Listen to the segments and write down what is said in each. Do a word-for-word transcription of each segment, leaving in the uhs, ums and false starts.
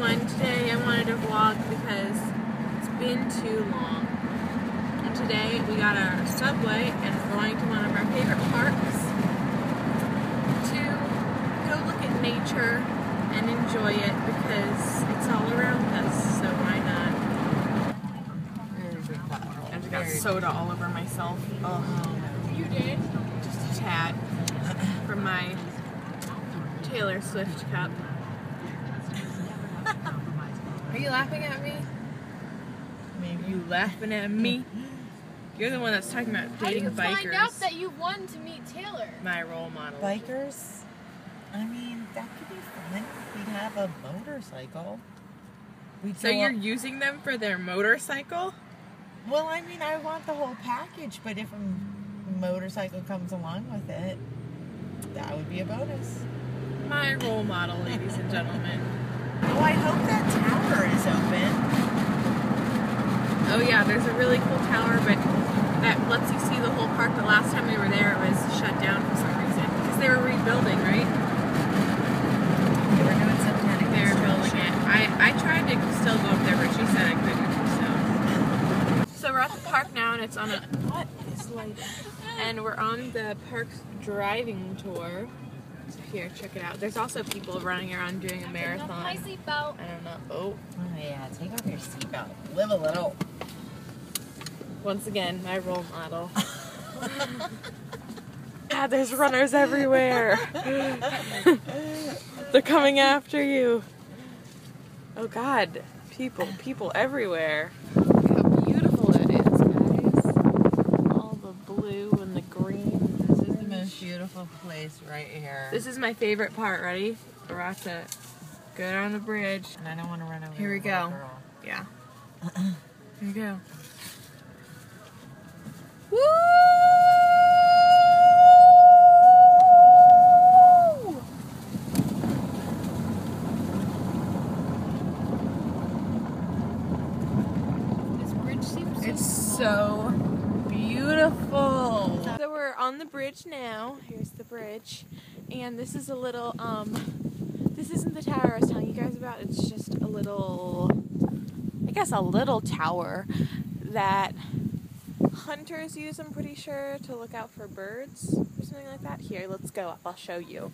everyone. Today I wanted to vlog because it's been too long. And today we got our subway and we're going to one of our favorite parks to go look at nature and enjoy it because it's all around us, so why not? I just got soda all over myself. Oh, you did? Just a tad from my Taylor Swift cup. Are you laughing at me? Maybe you laughing at me? You're the one that's talking about dating bikers. How did you find out that you won to meet Taylor? My role model. Bikers? I mean, that could be fun. We'd have a motorcycle. We'd so you're using them for their motorcycle? Well, I mean, I want the whole package, but if a motorcycle comes along with it, that would be a bonus. My role model, ladies and gentlemen. Oh, I hope that tower is open. Oh yeah, there's a really cool tower, but that lets you see the whole park. The last time we were there, it was shut down for some reason. Because they were rebuilding, right? They were doing some kind of They were building it. I, I tried to still go up there, but she said I couldn't, so. So we're at the park now, and it's on a... What is lighting? And we're on the park's driving tour. Here, check it out. There's also people running around doing a marathon. I don't know. Oh. Oh, yeah. Take off your seatbelt. Live a little. Once again, my role model. Yeah, there's runners everywhere. They're coming after you. Oh, God. People. People everywhere. Look how beautiful it is, guys. All the blue and the green. Beautiful place right here. This is my favorite part. Ready? We're about to go down the bridge. And I don't want to run over. Here we go. Girl. Yeah. Here we go. Woo! This bridge seems so It's so beautiful. So we're on the bridge now. Here's the bridge. And this is a little, um, this isn't the tower I was telling you guys about. It's just a little, I guess a little tower that hunters use, I'm pretty sure, to look out for birds or something like that. Here, let's go up. I'll show you.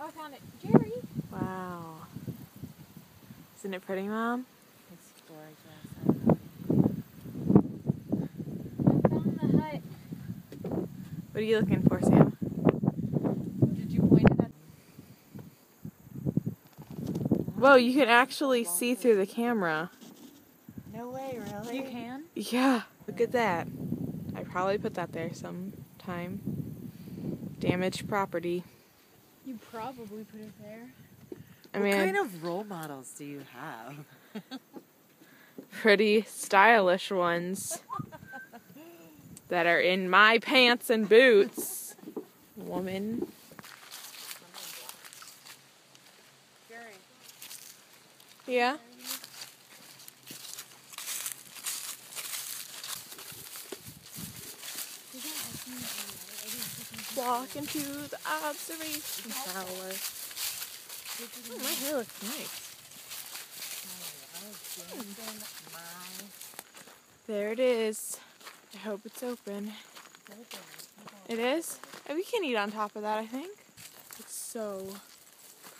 Oh, I found it. Jerry! Wow. Isn't it pretty, Mom? It's gorgeous. What are you looking for, Sam? Did you point it at? Whoa, you can actually see through the camera. No way, really? You can? Yeah, look at that. I probably put that there sometime. Damaged property. You probably put it there. I mean, what kind of role models do you have? Pretty stylish ones. That are in my pants and boots. Woman. Yeah? Walk into the observation tower. Oh, my hair looks nice. There it is. I hope it's open. It is? Oh, we can eat on top of that, I think. It's so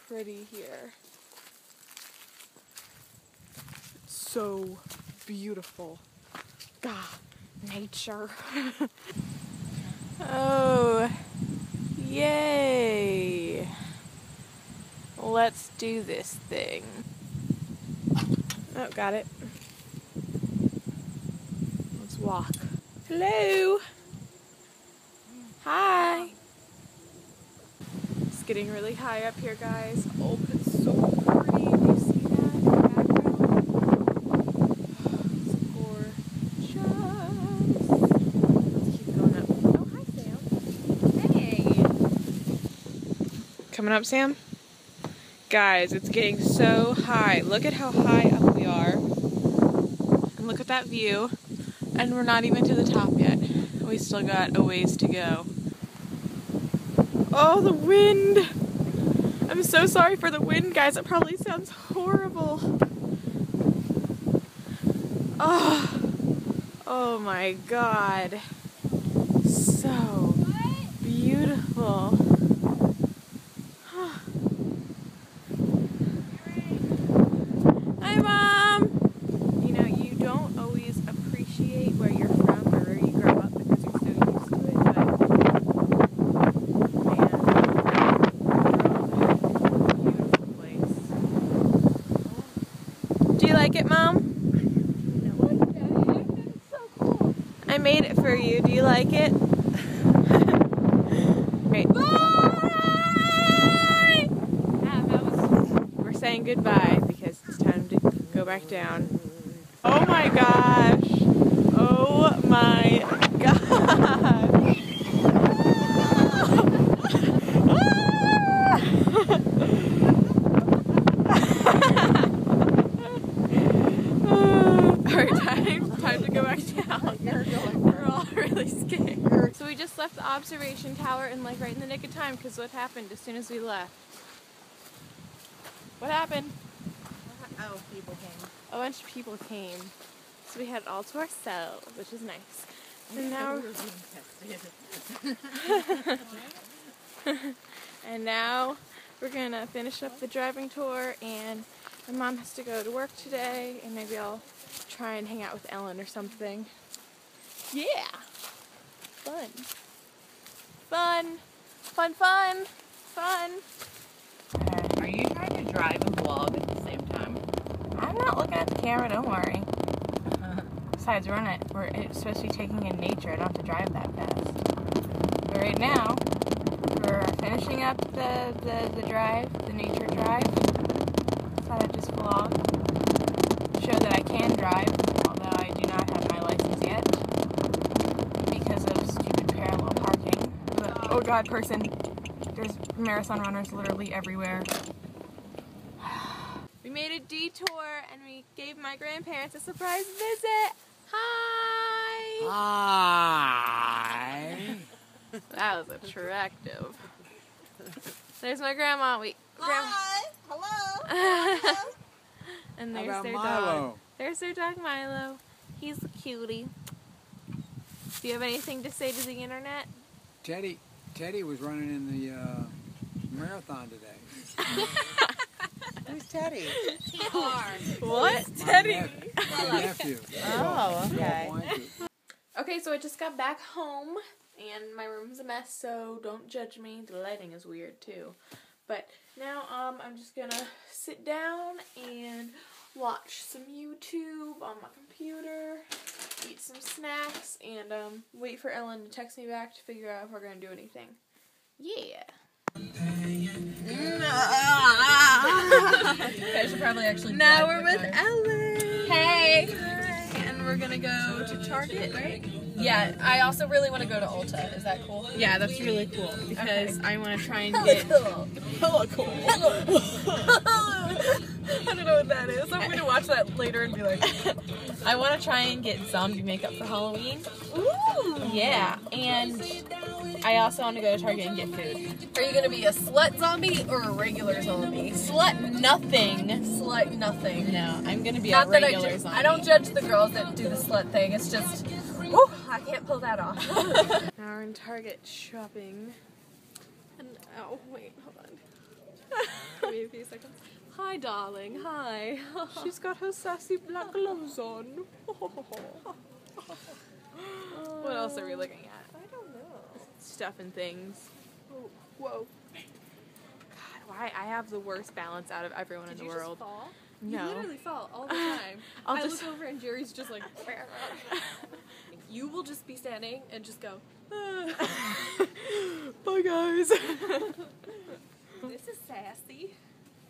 pretty here. It's so beautiful. God, nature. Oh, yay. Let's do this thing. Oh, got it. Let's walk. Hello! Hi! It's getting really high up here, guys. Oh, but it's so pretty. Do you see that in the background? It's gorgeous. Let's keep going up. Oh, hi, Sam. Hey! Coming up, Sam? Guys, it's getting so high. Look at how high up we are. And look at that view. And we're not even to the top yet. We still got a ways to go. Oh, the wind! I'm I'm so sorry for the wind, guys. It probably sounds horrible. Oh, oh my God. So beautiful. Like it? Great. Bye! Yeah, that was... We're saying goodbye because it's time to go back down. Oh my gosh! Oh my gosh! Alright, time, time to go back down. Really scared. So we just left the observation tower and like right in the nick of time, because what happened as soon as we left? What happened? Oh, people came. A bunch of people came. So we had it all to ourselves, which is nice. And now we're being tested. And now we're gonna finish up the driving tour, and my mom has to go to work today, and maybe I'll try and hang out with Ellen or something. Yeah! Fun. Fun. Fun, fun. Fun. Are you trying to drive and vlog at the same time? I'm not looking at the camera, don't worry. Besides, we're, on it. we're it's supposed to be taking in nature. I don't have to drive that fast. But right now, we're finishing up the, the, the drive, the nature drive. I thought I'd just vlog. Show that I can drive, although I do not have my license yet. Oh God, person. There's marathon runners literally everywhere. We made a detour and we gave my grandparents a surprise visit. Hi! Hi! That was attractive. There's my grandma. We, Hi! Grandma. Hello! Hello. And there's their Milo? dog. There's their dog Milo. He's a cutie. Do you have anything to say to the internet? Teddy. Teddy was running in the uh, marathon today. Who's Teddy? What? My Teddy? My nephew. Oh, okay. Okay, so I just got back home, and my room's a mess, so don't judge me. The lighting is weird, too. But now um, I'm just going to sit down and watch some YouTube on my computer, eat some snacks, and um, wait for Ellen to text me back to figure out if we're going to do anything. Yeah. I should probably actually. Now we're with guys. Ellen. Hey. Hi. And we're going to go to Target, right? Yeah, I also really want to go to Ulta. Is that cool? Yeah, that's really cool because okay. I want to try and get... Hello, hello, cool. I don't know what that is. I'm going to watch that later and be like... I want to try and get zombie makeup for Halloween. Ooh! Yeah, and I also want to go to Target and get food. Are you going to be a slut zombie or a regular zombie? Slut nothing. Slut nothing. No, I'm going to be Not a regular I zombie. I don't judge the girls that do the slut thing. It's just... Woo, I can't pull that off. Now we're in Target shopping. And, oh, wait, hold on. Give me a few seconds. Hi, darling, hi. She's got her sassy black gloves on. What else are we looking at? I don't know. Stuff and things. Oh, whoa. God, why? I have the worst balance out of everyone Did in the world. Did you just fall? No. You literally fall all the time. I'll I just... look over and Jerry's just like... You will just be standing and just go, ah. Bye guys. This is sassy.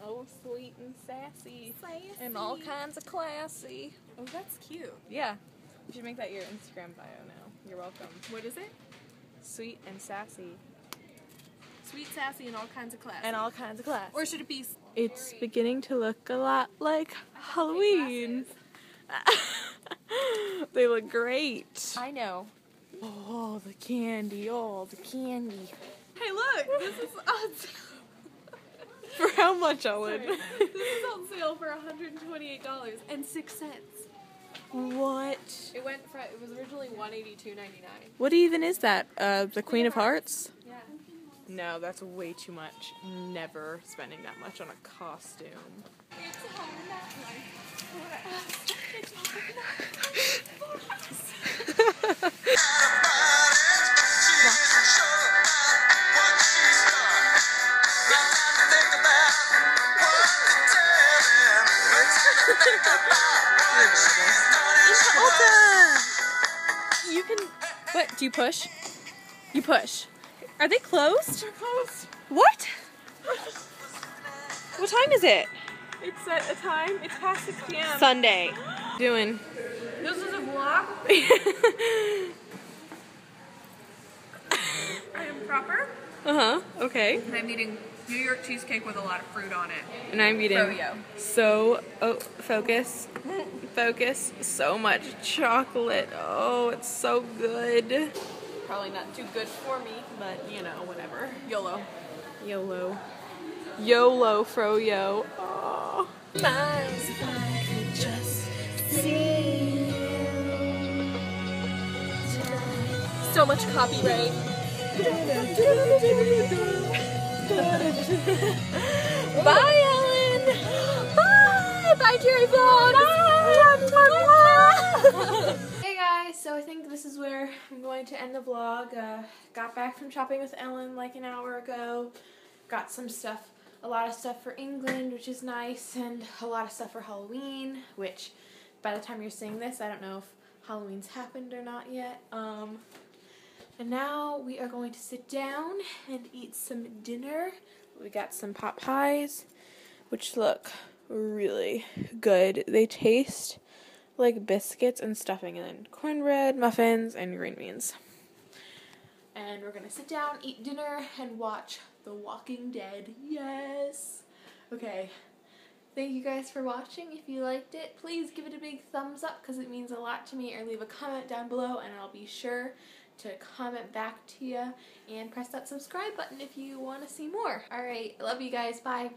Oh, sweet and sassy. Sassy. And all kinds of classy. Oh, that's cute. Yeah. You should make that your Instagram bio now. You're welcome. What is it? Sweet and sassy. Sweet, sassy, and all kinds of classy. And all kinds of class. Or should it be... It's beginning to look a lot like Halloween. They look great. I know. Oh, the candy. Oh, the candy. Hey, look. This is awesome. For so much, Ellen. Sorry. This is on sale for one hundred twenty-eight dollars and six cents. What? It went from, it was originally one hundred eighty-two ninety-nine. What even is that? Uh, the Queen of Hearts? Yeah. No, that's way too much. Never spending that much on a costume. It's Ulta! You can... What? Do you push? You push. Are they closed? They're closed. What? What time is it? It's at a time. It's past six p m Sunday. Doing. This is a vlog. I am proper. Uh-huh. Okay. And I'm eating New York cheesecake with a lot of fruit on it. And I'm eating Froyo. so oh focus. Focus. So much chocolate. Oh, it's so good. Probably not too good for me, but you know, whatever. YOLO. YOLO. YOLO, Froyo. Oh. Miles, if I could just see you tonight. So much copyright. Bye, Ellen. Bye. Bye, Jerry Vlog. Bye. Bye. So I think this is where I'm going to end the vlog. Uh, got back from shopping with Ellen like an hour ago. Got some stuff, a lot of stuff for England, which is nice, and a lot of stuff for Halloween, which by the time you're seeing this, I don't know if Halloween's happened or not yet. Um, and now we are going to sit down and eat some dinner. We got some pot pies, which look really good. They taste like biscuits and stuffing, and then cornbread, muffins, and green beans. And we're gonna sit down, eat dinner, and watch The Walking Dead. Yes! Okay, thank you guys for watching. If you liked it, please give it a big thumbs up because it means a lot to me, or leave a comment down below and I'll be sure to comment back to you, and press that subscribe button if you want to see more. Alright, love you guys, bye!